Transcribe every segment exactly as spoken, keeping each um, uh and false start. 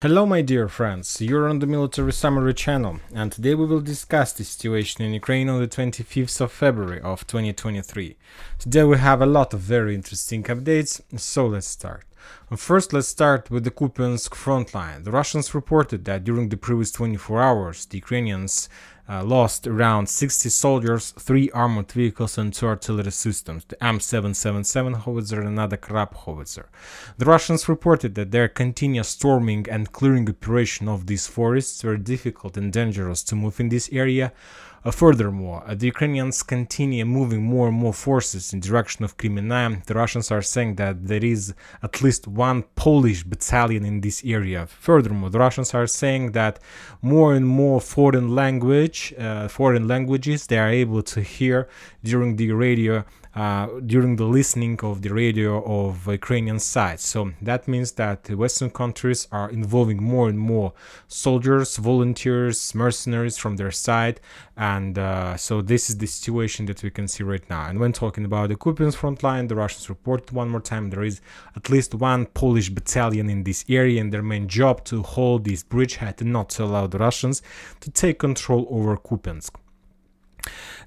Hello my dear friends, you're on the Military Summary channel, and today we will discuss the situation in Ukraine on the twenty-fifth of February of twenty twenty-three. Today we have a lot of very interesting updates, so let's start. First, let's start with the Kupiansk front line. The Russians reported that during the previous twenty-four hours the Ukrainians uh, lost around sixty soldiers, three armored vehicles and two artillery systems, the M seven seventy-seven howitzer and another Krab howitzer. The Russians reported that their continuous storming and clearing operation of these forests were difficult and dangerous to move in this area. Uh, furthermore, uh, the Ukrainians continue moving more and more forces in the direction of Kreminna. The Russians are saying that there is at least one Polish battalion in this area. Furthermore, the Russians are saying that more and more foreign language, uh, foreign languages they are able to hear during the radio, uh, during the listening of the radio of Ukrainian side. So that means that the Western countries are involving more and more soldiers, volunteers, mercenaries from their side. And uh, so this is the situation that we can see right now. And when talking about the Kupiansk front line, the Russians reported one more time there is at least one Polish battalion in this area, and their main job to hold this bridgehead and not to allow the Russians to take control over Kupiansk.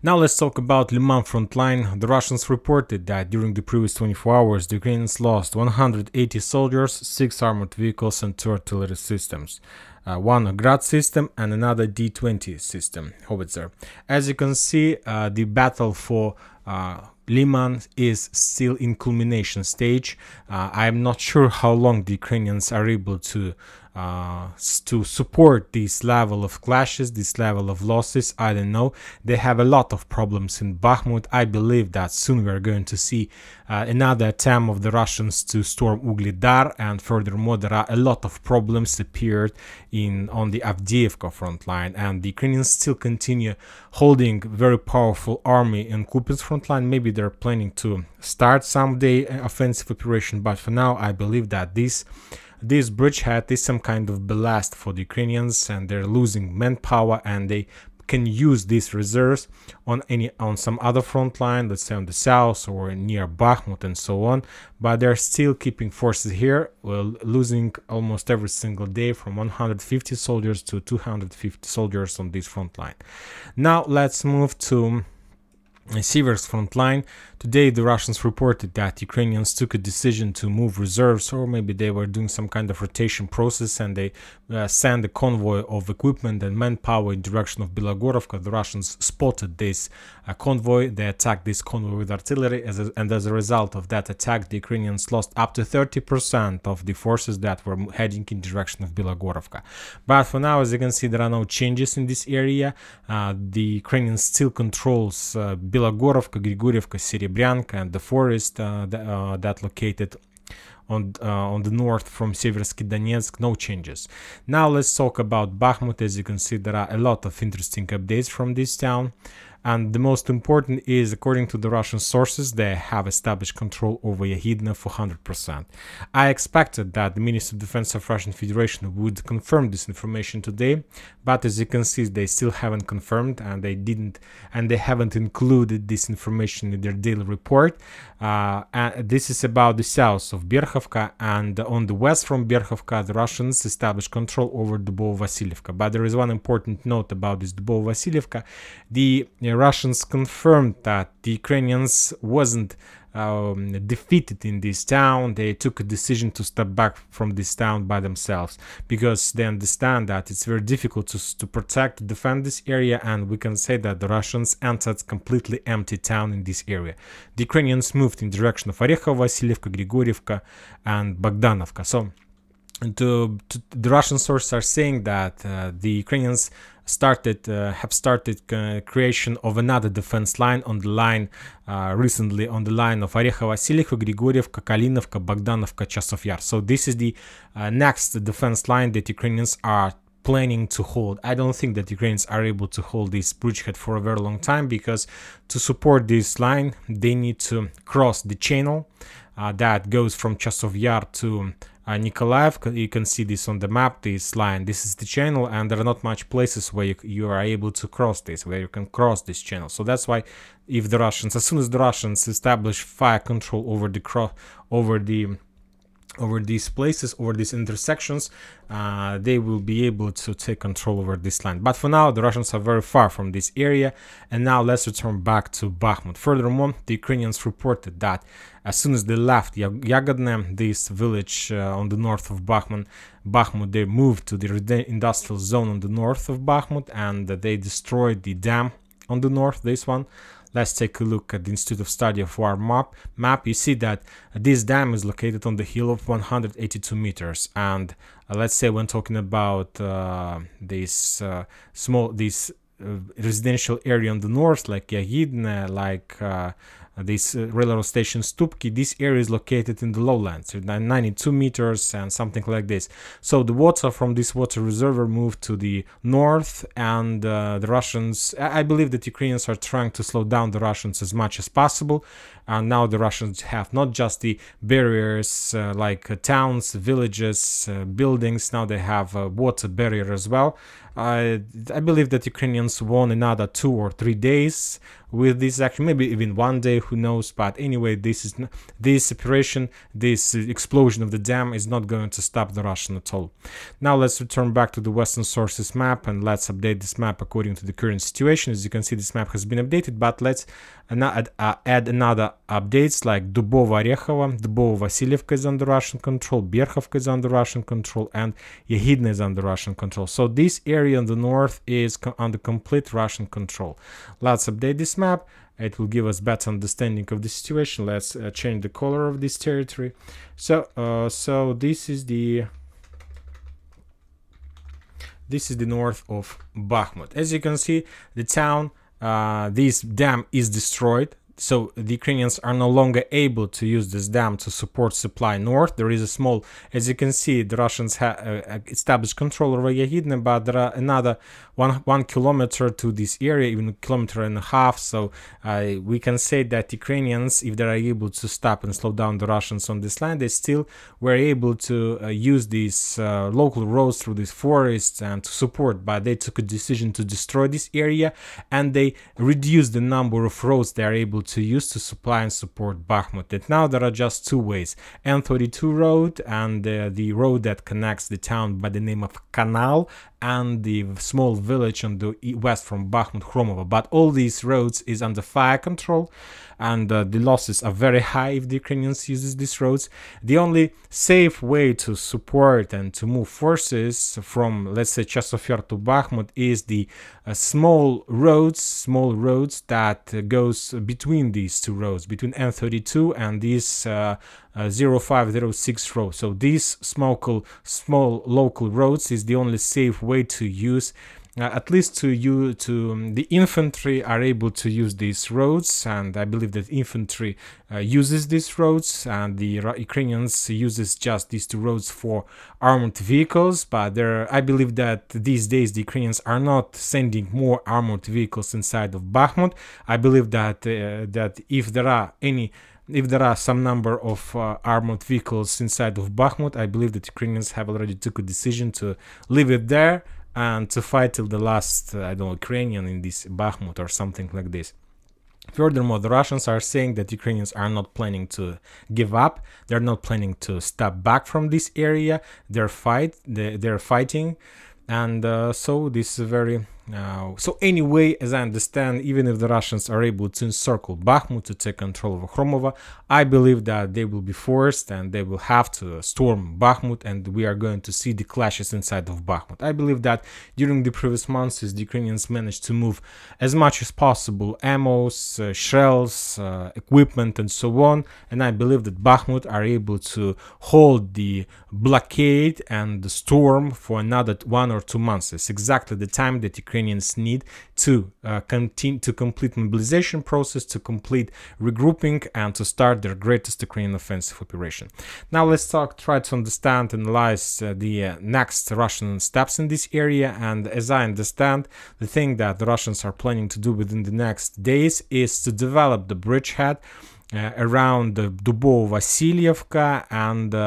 Now let's talk about Liman front line. The Russians reported that during the previous twenty-four hours the Ukrainians lost one hundred eighty soldiers, six armored vehicles and two artillery systems. Uh, one Ograt system and another D twenty system howitzer. As you can see, uh, the battle for uh, Liman is still in culmination stage. Uh, I'm not sure how long the Ukrainians are able to uh, to support this level of clashes, this level of losses. I don't know. They have a lot of problems in Bakhmut. I believe that soon we are going to see uh, another attempt of the Russians to storm Vuhledar, and furthermore there are a lot of problems appeared in on the Avdiivka front line, and the Ukrainians still continue holding very powerful army in Kupiansk front line. Maybe they're planning to start someday an offensive operation, but for now I believe that this this bridgehead is some kind of ballast for the Ukrainians, and they're losing manpower, and they can use these reserves on any on some other front line, let's say on the south or near Bakhmut and so on. But they're still keeping forces here, well, losing almost every single day from one hundred fifty soldiers to two hundred fifty soldiers on this front line. Now let's move to Severna's front line. Today the Russians reported that Ukrainians took a decision to move reserves, or maybe they were doing some kind of rotation process, and they uh, sent a convoy of equipment and manpower in direction of Bilohorivka. The Russians spotted this uh, convoy, they attacked this convoy with artillery, as a, and as a result of that attack the Ukrainians lost up to thirty percent of the forces that were heading in the direction of Bilohorivka. But for now, as you can see, there are no changes in this area. Uh, the Ukrainians still controls uh, Bilohorivka, Grigorivka, Serebryanka and the forest uh, the, uh, that located on, uh, on the north from Seversky Donetsk. No changes. Now let's talk about Bakhmut. As you can see, there are a lot of interesting updates from this town. And the most important is, according to the Russian sources, they have established control over Yahidne for one hundred percent. I expected that the Ministry of Defense of Russian Federation would confirm this information today, but as you can see, they still haven't confirmed, and they didn't, and they haven't included this information in their daily report. Uh, and this is about the south of Berkhivka, and on the west from Berkhivka, the Russians established control over Dubovo-Vasylivka. But there is one important note about this Dubovo-Vasylivka. The The Russians confirmed that the Ukrainians wasn't um, defeated in this town. They took a decision to step back from this town by themselves, because they understand that it's very difficult to, to protect, to defend this area, and we can say that the Russians entered completely empty town in this area. The Ukrainians moved in the direction of Hryhorivka, Grigorivka and Bogdanovka. So to, to, the Russian sources are saying that uh, the Ukrainians started uh, have started uh, creation of another defense line on the line uh, recently on the line of Hryhorivka, Grigorivka, Kalinovka, Bogdanovka, Chasiv Yar. So this is the uh, next defense line that Ukrainians are planning to hold. I don't think that Ukrainians are able to hold this bridgehead for a very long time, because to support this line they need to cross the channel uh, that goes from Chasiv Yar to Uh, Nikolaev. You can see this on the map, this line, this is the channel, and there are not much places where you, you are able to cross this, where you can cross this channel. So that's why if the Russians, as soon as the Russians establish fire control over the cro over the over these places, over these intersections, uh, they will be able to take control over this land. But for now, the Russians are very far from this area. And now let's return back to Bakhmut. Furthermore, the Ukrainians reported that as soon as they left Yahidne, this village uh, on the north of Bakhmut, Bakhmut, they moved to the industrial zone on the north of Bakhmut, and they destroyed the dam on the north, this one. Let's take a look at the Institute of Study of War map. map. You see that this dam is located on the hill of one hundred eighty-two meters. And uh, let's say when talking about uh, this uh, small, this uh, residential area on the north, like Yahidne, like uh, this uh, railroad station Stupki, this area is located in the lowlands, ninety-two meters and something like this. So the water from this water reservoir moved to the north, and uh, the Russians, I believe that Ukrainians are trying to slow down the Russians as much as possible. And now the Russians have not just the barriers uh, like uh, towns, villages, uh, buildings, now they have a water barrier as well. Uh, I believe that Ukrainians won another two or three days with this action, maybe even one day, who knows. But anyway, this is this operation, this explosion of the dam is not going to stop the Russian at all. Now let's return back to the Western sources map, and let's update this map according to the current situation. As you can see, this map has been updated, but let's add, uh, add another updates like Dubovo-Vasylivka, Dubovo-Vasylivka is under Russian control, Berkhivka is under Russian control, and Yahidne is under Russian control. So this area in the north is co under complete Russian control. Let's update this map. It will give us better understanding of the situation. Let's uh, change the color of this territory. So, uh, so this is the this is the north of Bakhmut. As you can see, the town, uh, this dam is destroyed. So the Ukrainians are no longer able to use this dam to support supply north. There is a small, as you can see, the Russians have uh, established control over Yahidne, but there are another one, one kilometer to this area, even a kilometer and a half. So uh, we can say that Ukrainians, if they are able to stop and slow down the Russians on this land, they still were able to uh, use these uh, local roads through these forests and to support, but they took a decision to destroy this area, and they reduced the number of roads they are able to use to supply and support Bakhmut. That now there are just two ways, N thirty-two road and uh, the road that connects the town by the name of Kanal and the small village on the west from Bakhmut, Khromova. But all these roads is under fire control, and uh, the losses are very high if the Ukrainians uses these roads. The only safe way to support and to move forces from, let's say, Chasiv Yar to Bakhmut is the uh, small roads, small roads that uh, goes between these two roads, between N thirty-two and this uh, Uh, zero five zero six road. So these small, small local roads is the only safe way to use, uh, at least to you to um, the infantry are able to use these roads, and I believe that infantry uh, uses these roads, and the Ra Ukrainians uses just these two roads for armored vehicles. But there, I believe that these days the Ukrainians are not sending more armored vehicles inside of Bakhmut. I believe that uh, that if there are any If there are some number of uh, armored vehicles inside of Bakhmut, I believe that Ukrainians have already took a decision to leave it there and to fight till the last, uh, I don't know, Ukrainian in this Bakhmut or something like this. Furthermore, the Russians are saying that Ukrainians are not planning to give up. They're not planning to step back from this area. They're fight. They're, they're fighting. And uh, so this is very... Uh, so anyway, as I understand, even if the Russians are able to encircle Bakhmut, to take control of Khromova, I believe that they will be forced and they will have to storm Bakhmut, and we are going to see the clashes inside of Bakhmut. I believe that during the previous months, the Ukrainians managed to move as much as possible ammos, uh, shells, uh, equipment and so on, and I believe that Bakhmut are able to hold the blockade and the storm for another one or two months. It's exactly the time that Ukrainians Ukrainians need to uh, continue to complete mobilization process, to complete regrouping, and to start their greatest Ukrainian offensive operation. Now let's talk, try to understand and analyze uh, the uh, next Russian steps in this area. And as I understand, the thing that the Russians are planning to do within the next days is to develop the bridgehead Uh, around uh, Dubovo-Vasylivka and uh,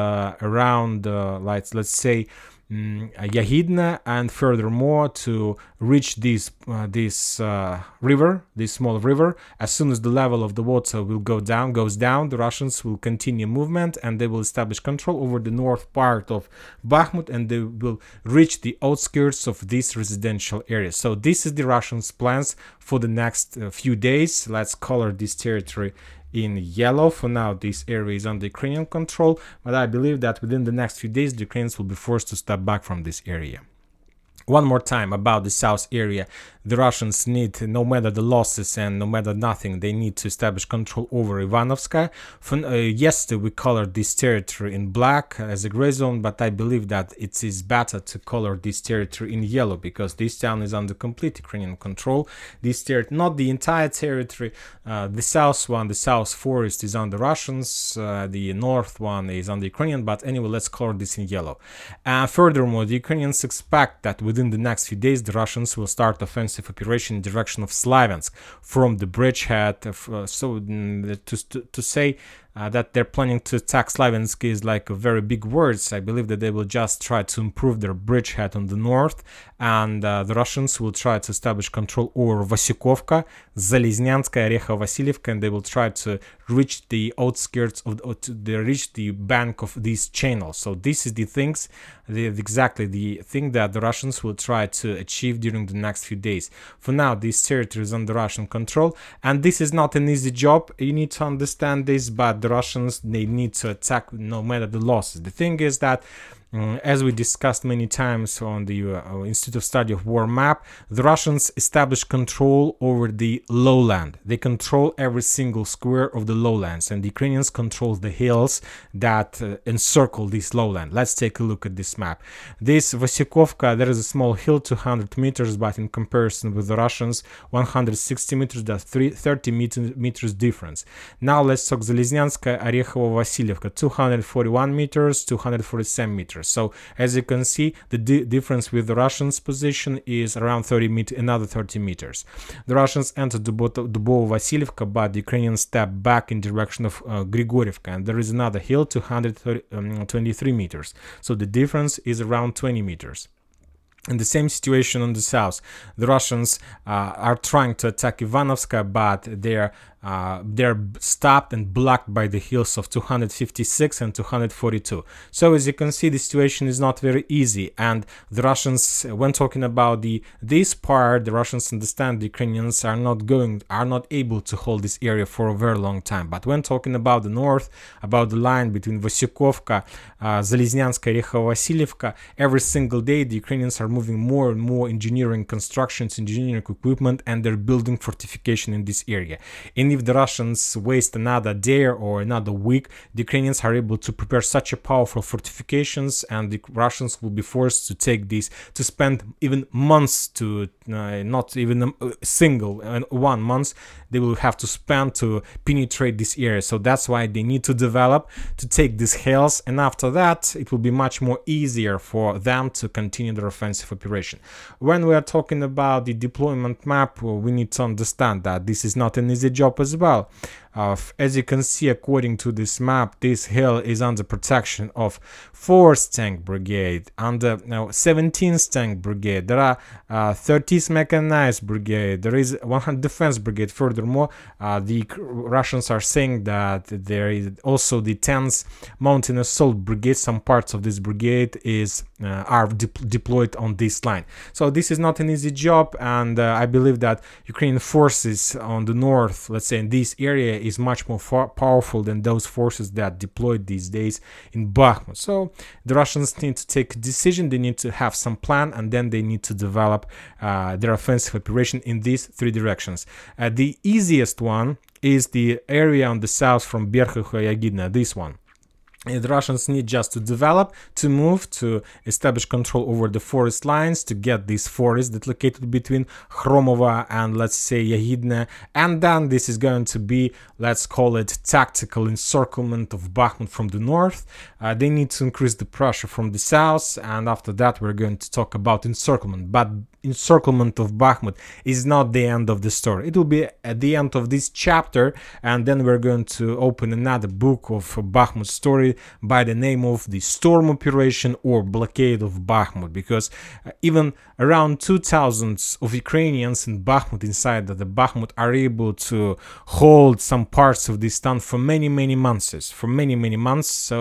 around, uh, like, let's say, um, Yahidne, and furthermore to reach this uh, this uh, river, this small river. As soon as the level of the water will go down, goes down, the Russians will continue movement and they will establish control over the north part of Bakhmut, and they will reach the outskirts of this residential area. So this is the Russians' plans for the next uh, few days. Let's color this territory in yellow. For now, this area is under Ukrainian control, but I believe that within the next few days, the Ukrainians will be forced to step back from this area. One more time about the south area. The Russians need, no matter the losses and no matter nothing, they need to establish control over Ivanovska. From, uh, yesterday we colored this territory in black as a gray zone, but I believe that it is better to color this territory in yellow, because this town is under complete Ukrainian control. This territory, not the entire territory, uh, the south one, the south forest is under Russians, uh, the north one is under Ukrainian, but anyway, let's color this in yellow. Uh, furthermore, the Ukrainians expect that with Within the next few days, the Russians will start offensive operation in the direction of Slaviansk from the bridgehead. Of, uh, so to, to, to say uh, that they're planning to attack Slaviansk is like a very big words. I believe that they will just try to improve their bridgehead on the north, and uh, the Russians will try to establish control over Vasyukivka, Zaliznanskaya, Hryhorivka, and they will try to reach the outskirts of the, they reach the bank of this channel. So this is the things, the, exactly the thing that the Russians will try to achieve during the next few days. For now, this territory is under Russian control, and this is not an easy job. You need to understand this, but the Russians, they need to attack no matter the losses. The thing is that, Um, as we discussed many times on the uh, Institute of Study of War map, the Russians established control over the lowland. They control every single square of the lowlands, and the Ukrainians control the hills that uh, encircle this lowland. Let's take a look at this map. This Vasyukivka, there is a small hill, two hundred meters, but in comparison with the Russians, one hundred sixty meters, that's thirty meters difference. Now let's talk Zaliznanskaya, Hryhorivka, two hundred forty-one meters, two hundred forty-seven meters. So as you can see, the di difference with the Russians' position is around thirty meters, another thirty meters. The Russians entered Dubovo-Vasylivka, but the Ukrainians stepped back in the direction of uh, Grigorivka, and there is another hill, two hundred twenty-three meters. So the difference is around twenty meters. In the same situation on the south, the Russians uh, are trying to attack Ivanovska, but they're uh, they're stopped and blocked by the hills of two hundred fifty-six and two hundred forty-two. So as you can see, the situation is not very easy. And the Russians, when talking about the this part, the Russians understand the Ukrainians are not going, are not able to hold this area for a very long time. But when talking about the north, about the line between Vasyukivka, uh, Zaliznanskaya, Hryhorivka, every single day the Ukrainians are moving more and more engineering constructions, engineering equipment, and they're building fortification in this area. And if the Russians waste another day or another week, the Ukrainians are able to prepare such a powerful fortifications, and the Russians will be forced to take this, to spend even months to, uh, not even a single, uh, one month, they will have to spend to penetrate this area. So that's why they need to develop, to take these hills, and after that, it will be much more easier for them to continue their offensive operation. When we are talking about the deployment map, we need to understand that this is not an easy job as well. Uh, as you can see, according to this map, this hill is under protection of fourth Tank Brigade, under no, seventeenth Tank Brigade, there are uh, thirtieth Mechanized Brigade, there is one hundredth Defense Brigade. Furthermore, uh, the Russians are saying that there is also the tenth Mountain Assault Brigade. Some parts of this brigade is uh, are de deployed on this line. So this is not an easy job, and uh, I believe that Ukrainian forces on the north, let's say in this area, is much more far powerful than those forces that deployed these days in Bakhmut. So the Russians need to take a decision, they need to have some plan, and then they need to develop uh, their offensive operation in these three directions. Uh, the easiest one is the area on the south from Berkhivka, Yahidne, this one. The Russians need just to develop, to move, to establish control over the forest lines, to get this forest that's located between Khromova and, let's say, Yahidne. And then this is going to be, let's call it, tactical encirclement of Bakhmut from the north. Uh, they need to increase the pressure from the south, and after that we're going to talk about encirclement. But encirclement of Bakhmut is not the end of the story. It will be at the end of this chapter, and then we're going to open another book of Bakhmut story, it by the name of the storm operation or blockade of Bakhmut, because even around two thousand of Ukrainians in Bakhmut, inside the Bakhmut, are able to hold some parts of this town for many, many months, for many, many months, so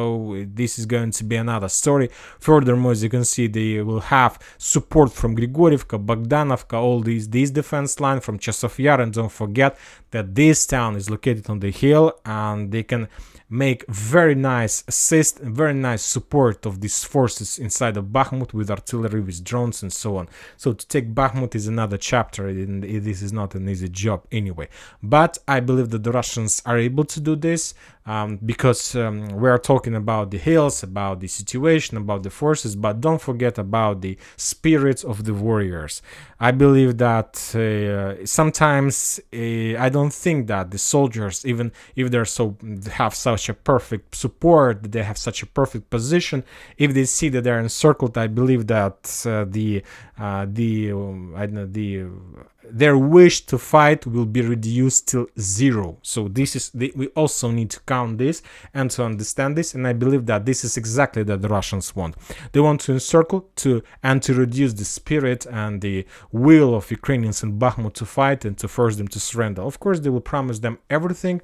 this is going to be another story. Furthermore, as you can see, they will have support from Hrihorivka, Bogdanovka, all these, these defense line from Chasiv Yar, and don't forget that this town is located on the hill, and they can make very nice assist, very nice support of these forces inside of Bakhmut with artillery, with drones and so on. So to take Bakhmut is another chapter, and this is not an easy job anyway. But I believe that the Russians are able to do this, um, because um, we are talking about the hills, about the situation, about the forces, but don't forget about the spirits of the warriors. I believe that uh, sometimes uh, I don't think that the soldiers, even if they're so have so such a perfect support, they have such a perfect position, if they see that they're encircled, I believe that uh, the uh, the um, I don't know, the uh, their wish to fight will be reduced till zero. So this is the, we also need to count this and to understand this, and I believe that this is exactly that the Russians want. They want to encircle to and to reduce the spirit and the will of Ukrainians in Bakhmut to fight and to force them to surrender. Of course, they will promise them everything.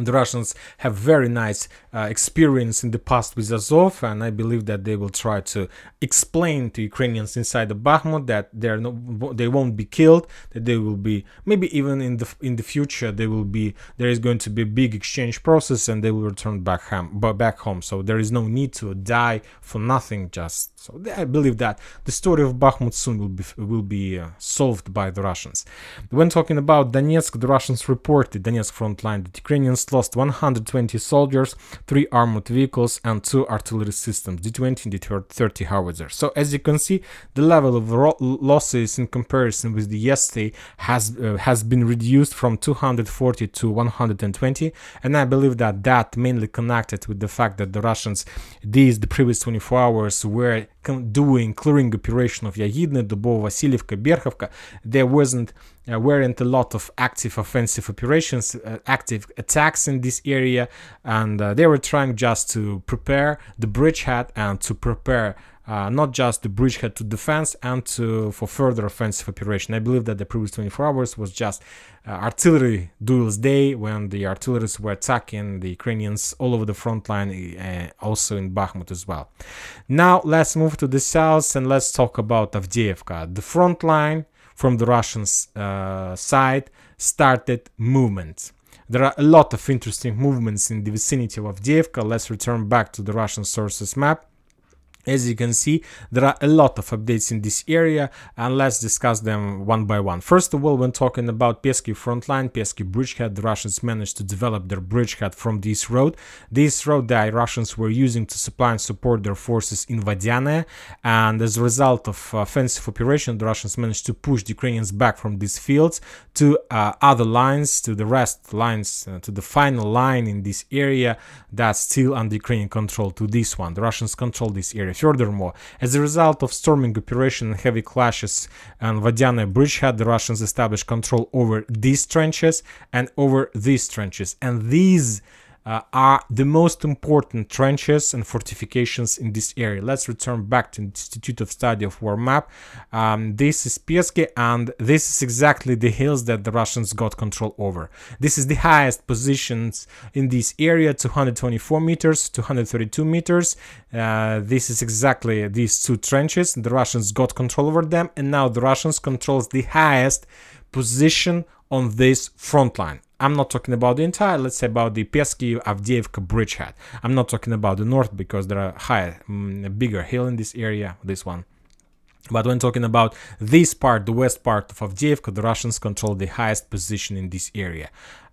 The Russians have very nice uh, experience in the past with Azov, and I believe that they will try to explain to Ukrainians inside the Bakhmut that they're no, they won't be killed, that they will be, maybe even in the in the future they will be, there is going to be a big exchange process and they will return back home, back home. So there is no need to die for nothing. Just so I believe that the story of Bakhmut soon will be will be uh, solved by the Russians. When talking about Donetsk, the Russians reported Donetsk front line that Ukrainians lost one hundred twenty soldiers, three armored vehicles and two artillery systems, D twenty and D thirty howitzers. So as you can see, the level of losses in comparison with the yesterday has uh, has been reduced from two hundred forty to one hundred twenty, and I believe that that mainly connected with the fact that the Russians, these the previous twenty-four hours, were doing clearing operation of Yahidne, Dubovo-Vasylivka, Berkhivka. There wasn't Uh, weren't a lot of active offensive operations, uh, active attacks in this area, and uh, they were trying just to prepare the bridgehead and to prepare uh, not just the bridgehead to defense and to for further offensive operation. I believe that the previous twenty-four hours was just uh, artillery duels day, when the artillerists were attacking the Ukrainians all over the front line, uh, also in Bakhmut as well. Now let's move to the south and let's talk about Avdiivka. The front line from the Russian uh, side started movement. There are a lot of interesting movements in the vicinity of Avdiivka. Let's return back to the Russian sources map. As you can see, there are a lot of updates in this area, and let's discuss them one by one. First of all, when talking about Pesky frontline, Pesky bridgehead, the Russians managed to develop their bridgehead from this road. This road the Russians were using to supply and support their forces in Vodiane, and as a result of offensive operation, the Russians managed to push the Ukrainians back from these fields to uh, other lines, to the rest lines, uh, to the final line in this area that's still under Ukrainian control, to this one. The Russians control this area. Furthermore, as a result of storming operation and heavy clashes on Vodiane bridgehead, the Russians established control over these trenches and over these trenches, and these uh, are the most important trenches and fortifications in this area. Let's return back to the Institute of Study of War map. Um, this is Pesky, and this is exactly the hills that the Russians got control over. This is the highest positions in this area, two hundred twenty-four meters, two hundred thirty-two meters. Uh, this is exactly these two trenches. The Russians got control over them, and now the Russians controls the highest position on this front line. I'm not talking about the entire, let's say about the Pesky-Avdiivka bridgehead. I'm not talking about the north, because there are higher, bigger hill in this area, this one. But when talking about this part, the west part of Avdiivka, the Russians control the highest position in this area,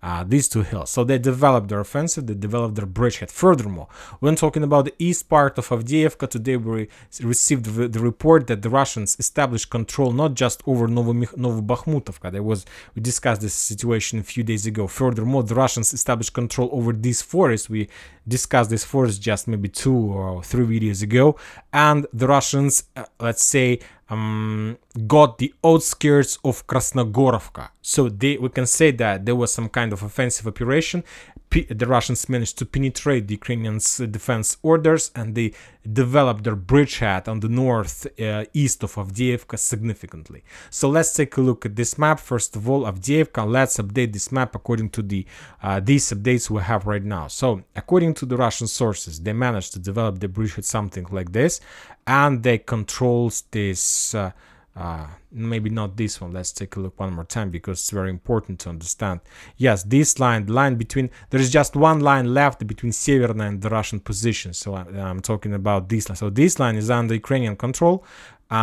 uh, these two hills. So they developed their offensive, they developed their bridgehead. Furthermore, when talking about the east part of Avdiivka, today we received the report that the Russians established control not just over Novobakhmutovka. There was, we discussed this situation a few days ago. Furthermore, the Russians established control over these forests. We discussed this forest just maybe two or three videos ago, and the Russians, uh, let's say, um, got the outskirts of Krasnogorovka. So they, we can say that there was some kind of offensive operation. P the Russians managed to penetrate the Ukrainians' defense orders, and they developed their bridgehead on the north uh, east of Avdiivka significantly. So let's take a look at this map. First of all, Avdiivka, let's update this map according to the uh, these updates we have right now. So according to the Russian sources, they managed to develop the bridgehead something like this, and they controls this uh, uh maybe not this one. Let's take a look one more time, because it's very important to understand. Yes, this line, the line between, there is just one line left between Severna and the Russian position, so I, i'm talking about this line. So this line is under Ukrainian control,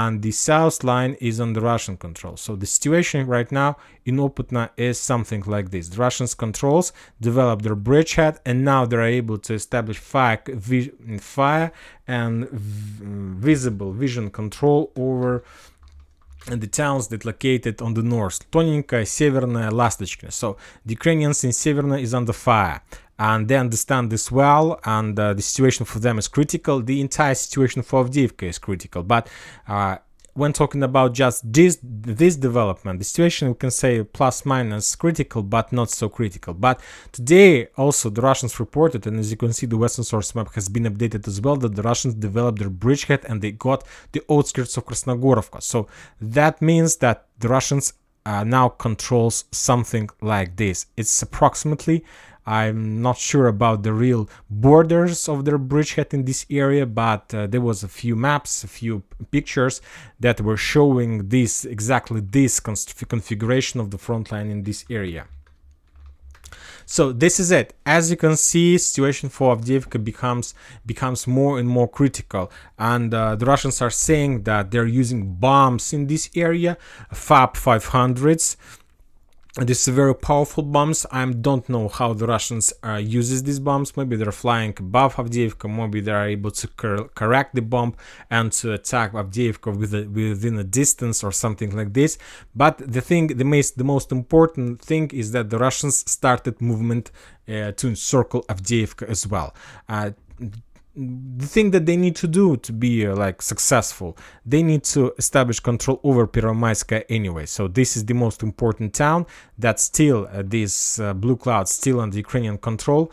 and the south line is under Russian control. So the situation right now in Oputna is something like this. The Russians controls developed their bridgehead, and now they're able to establish fire fire and visible vision control over and the towns that located on the north, Tonenke, Severna, Lastochka. So the Ukrainians in Severna is under fire, and they understand this well, and uh, the situation for them is critical. The entire situation for Avdiivka is critical, but uh, when talking about just this this development, the situation, we can say plus minus critical, but not so critical. But today also the Russians reported, and as you can see, the Western source map has been updated as well, that the Russians developed their bridgehead and they got the outskirts of Krasnogorovka. So that means that the Russians uh, now controls something like this. It's approximately, I'm not sure about the real borders of their bridgehead in this area, but uh, there was a few maps, a few pictures that were showing this, exactly this configuration of the front line in this area. So this is it. As you can see, situation for Avdiivka becomes becomes more and more critical, and uh, the Russians are saying that they're using bombs in this area, F A B five hundreds. These are very powerful bombs. I don't know how the Russians uh, uses these bombs. Maybe they're flying above Avdiivka, maybe they are able to cor correct the bomb and to attack Avdiivka with a, within a distance or something like this. But the thing, the most, the most important thing is that the Russians started movement uh, to encircle Avdiivka as well. Uh, The thing that they need to do to be uh, like successful, they need to establish control over Pervomaiskaya anyway. So this is the most important town that's still uh, this uh, blue cloud still under Ukrainian control,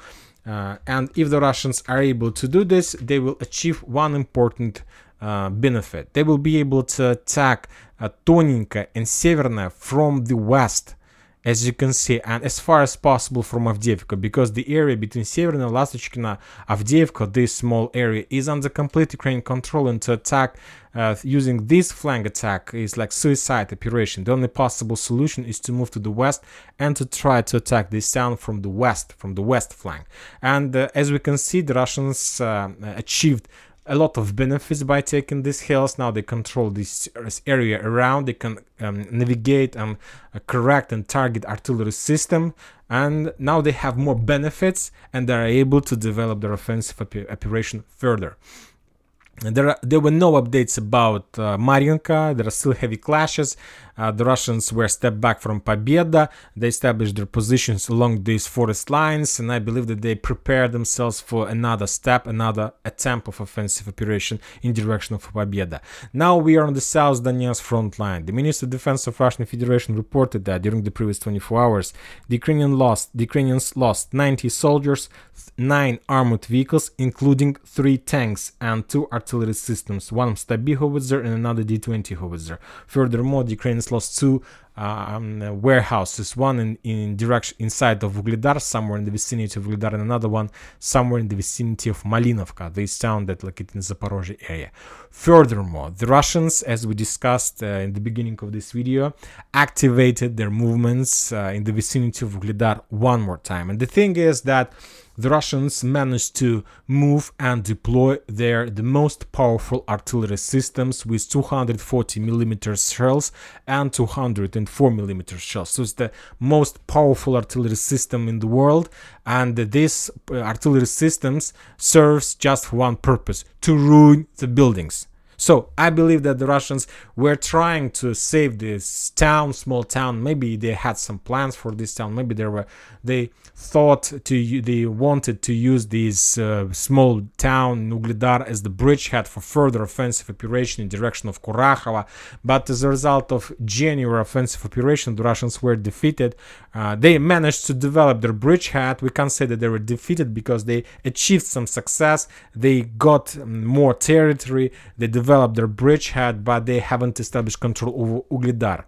uh, and if the Russians are able to do this, they will achieve one important uh, benefit. They will be able to attack uh, Tonenke and Severna from the west, as you can see, and as far as possible from Avdiivka, because the area between Severna, Lastochkina, Avdiivka, this small area, is under complete Ukrainian control, and to attack uh, using this flank attack is like suicide operation. The only possible solution is to move to the west and to try to attack this town from the west, from the west flank. And uh, as we can see, the Russians uh, achieved a lot of benefits by taking these hills. Now they control this area around, they can um, navigate and uh, correct and target artillery system, and now they have more benefits and they are able to develop their offensive op operation further. There, are, there were no updates about uh, Mariinka. There are still heavy clashes. Uh, the Russians were stepped back from Pobieda. They established their positions along these forest lines, and I believe that they prepared themselves for another step, another attempt of offensive operation in direction of Pobieda. Now we are on the South Donetsk front line. The Minister of Defense of Russian Federation reported that during the previous twenty-four hours, the, Ukrainian lost, the Ukrainians lost ninety soldiers, nine armored vehicles, including three tanks and two artillery artillery systems, one Stabby howitzer and another D twenty howitzer. Furthermore, the Ukrainians lost two um, warehouses, one in, in direction inside of Vuhledar, somewhere in the vicinity of Vuhledar, and another one somewhere in the vicinity of Malinovka, this town that located in the Zaporozhye area. Furthermore, the Russians, as we discussed uh, in the beginning of this video, activated their movements uh, in the vicinity of Vuhledar one more time. And the thing is that the Russians managed to move and deploy their the most powerful artillery systems with two hundred forty millimeter shells and two hundred four millimeter shells. So it's the most powerful artillery system in the world, and this artillery systems serves just for one purpose: to ruin the buildings. So I believe that the Russians were trying to save this town, small town. Maybe they had some plans for this town. Maybe there were, they thought to, they wanted to use this uh, small town Vuhledar as the bridgehead for further offensive operation in direction of Kurakhova. But as a result of January offensive operation, the Russians were defeated. Uh, they managed to develop their bridgehead. We can't say that they were defeated because they achieved some success. They got more territory. They developed Developed their bridgehead, but they haven't established control over Vuhledar.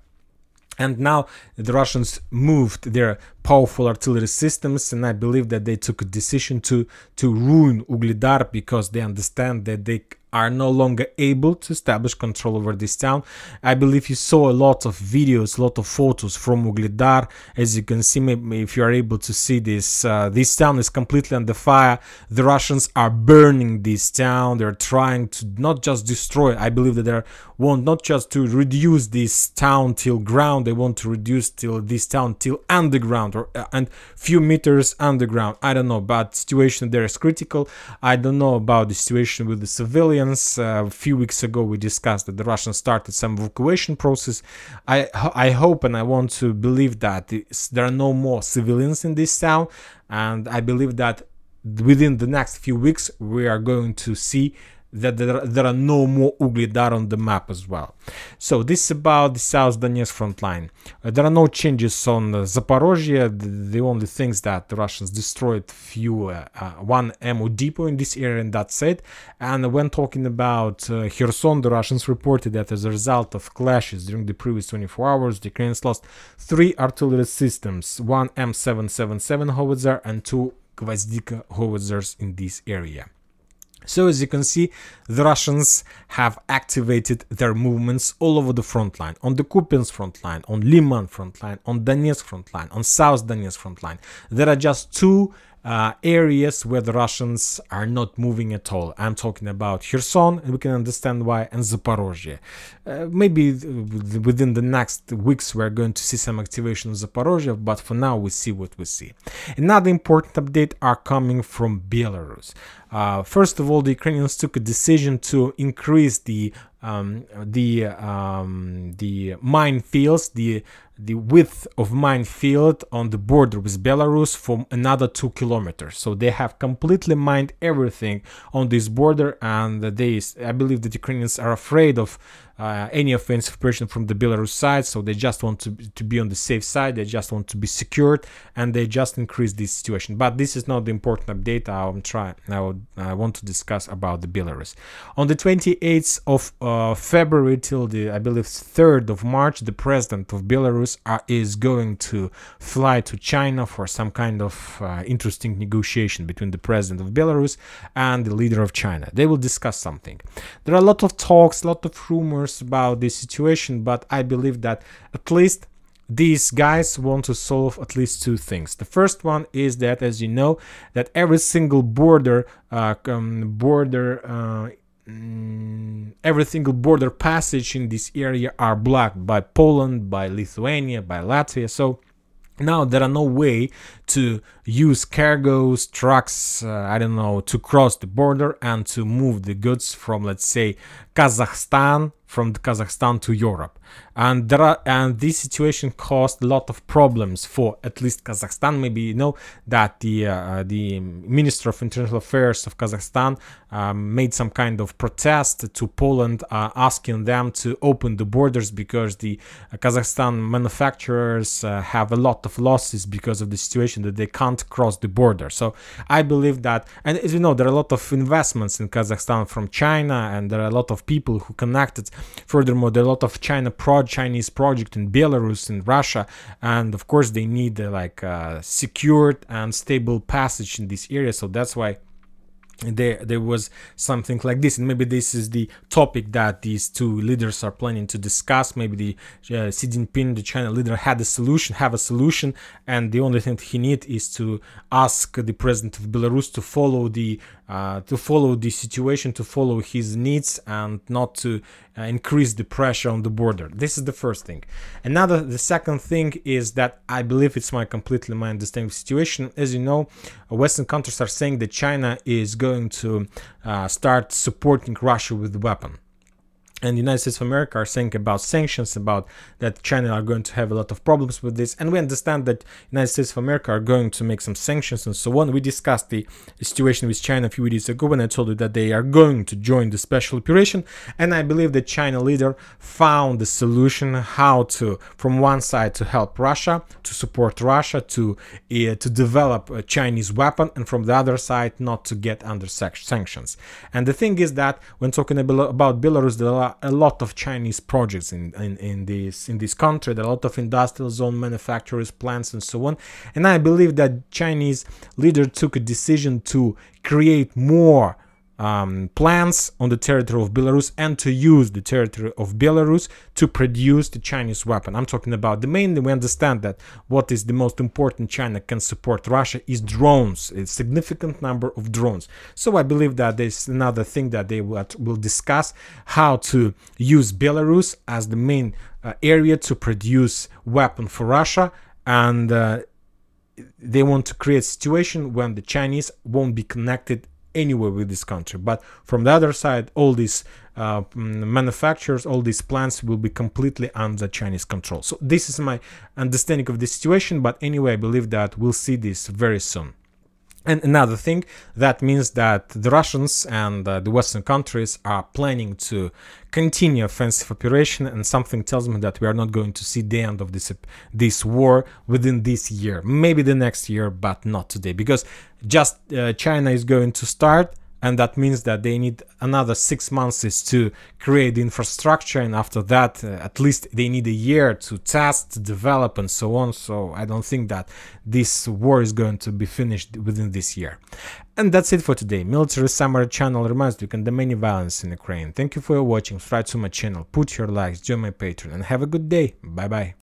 And now the Russians moved their powerful artillery systems, and I believe that they took a decision to to ruin Vuhledar because they understand that they are no longer able to establish control over this town. I believe you saw a lot of videos, a lot of photos from Vuhledar. As you can see, maybe if you are able to see this, uh, this town is completely under fire. The Russians are burning this town. They're trying to not just destroy. I believe that they want not just to reduce this town till ground. They want to reduce till this town till underground or uh, and few meters underground. I don't know, but situation there is critical. I don't know about the situation with the civilians. Uh, a few weeks ago we discussed that the Russians started some evacuation process. I, I hope and I want to believe that there are no more civilians in this town, and I believe that within the next few weeks we are going to see that there are, there are no more Vuhledar on the map as well. So this is about the South Donetsk front line. Uh, there are no changes on uh, Zaporozhye. The, the only things that the Russians destroyed few uh, uh, one ammo depot in this area, and that's it. And when talking about uh, Kherson, the Russians reported that as a result of clashes during the previous twenty-four hours, the Ukrainians lost three artillery systems, one M seven seventy-seven howitzer and two Gvazdika howitzers in this area. So as you can see, the Russians have activated their movements all over the front line, on the Kupiansk front line, on Liman front line, on Donetsk front line, on South Donetsk front line. There are just two uh, areas where the Russians are not moving at all. I'm talking about Kherson, and we can understand why, and Zaporozhye. Uh, maybe within the next weeks we're going to see some activation of Zaporozhye, but for now we see what we see. Another important update are coming from Belarus. Uh, first of all, the Ukrainians took a decision to increase the um, the um, the minefields, the the width of minefield on the border with Belarus for another two kilometers. So they have completely mined everything on this border, and they, I believe, that Ukrainians are afraid of uh, any offensive operation from the Belarus side. So they just want to to be on the safe side. They just want to be secured, and they just increase this situation. But this is not the important update. I'm trying. I will I want to discuss about the Belarus. On the twenty-eighth of uh, February till the, I believe, third of March, the president of Belarus are, is going to fly to China for some kind of uh, interesting negotiation between the president of Belarus and the leader of China. They will discuss something. There are a lot of talks, a lot of rumors about this situation, but I believe that at least these guys want to solve at least two things. The first one is that, as you know, that every single border, uh, um, border, uh, mm, every single border passage in this area are blocked by Poland, by Lithuania, by Latvia. So now there are no way to use cargoes, trucks, uh, I don't know, to cross the border and to move the goods from, let's say, Kazakhstan, from Kazakhstan to Europe. And there are, and this situation caused a lot of problems for at least Kazakhstan. Maybe you know that the uh, the Minister of International Affairs of Kazakhstan um, made some kind of protest to Poland, uh, asking them to open the borders because the uh, Kazakhstan manufacturers uh, have a lot of losses because of the situation that they can't cross the border. So I believe that, and as you know, there are a lot of investments in Kazakhstan from China, and there are a lot of people who connected. Furthermore, there are a lot of China pro Chinese project in Belarus and Russia, and of course they need uh, like uh, secured and stable passage in this area. So that's why there there was something like this, and maybe this is the topic that these two leaders are planning to discuss. Maybe the uh, Xi Jinping, the China leader, had a solution, have a solution, and the only thing that he needs is to ask the president of Belarus to follow the uh, to follow the situation, to follow his needs, and not to uh, increase the pressure on the border. This is the first thing. Another, the second thing is that I believe it's my completely my understanding of the situation. As you know, Western countries are saying that China is going going to uh, start supporting Russia with the weapon. and the United States of America are saying about sanctions, about that China are going to have a lot of problems with this, and we understand that United States of America are going to make some sanctions and so on. We discussed the situation with China a few days ago when I told you that they are going to join the special operation, and I believe the China leader found the solution how to, from one side, to help Russia, to support Russia, to uh, to develop a Chinese weapon, and from the other side not to get under sanctions. And the thing is that when talking about Belarus, there are a lot of Chinese projects in, in, in this in this country. There are a lot of industrial zone manufacturers, plants and so on. And I believe that Chinese leader took a decision to create more um, plants on the territory of Belarus and to use the territory of Belarus to produce the Chinese weapon. I'm talking about the main, we understand that what is the most important China can support Russia is drones, a significant number of drones. So I believe that there's another thing that they will, will discuss, how to use Belarus as the main uh, area to produce weapon for Russia, and uh, they want to create a situation when the Chinese won't be connected anywhere with this country. But from the other side, all these uh, manufacturers, all these plants will be completely under Chinese control. So this is my understanding of the situation, but anyway, I believe that we'll see this very soon. And another thing, that means that the Russians and uh, the Western countries are planning to continue offensive operation, and something tells me that we are not going to see the end of this, this war within this year. Maybe the next year, but not today, because just uh, China is going to start, and that means that they need another six months to create the infrastructure, and after that uh, at least they need a year to test, to develop and so on. So I don't think that this war is going to be finished within this year. And that's it for today. Military Summary channel reminds you can domain violence in Ukraine. Thank you for watching, subscribe to my channel, put your likes, join my Patreon, and have a good day. Bye bye.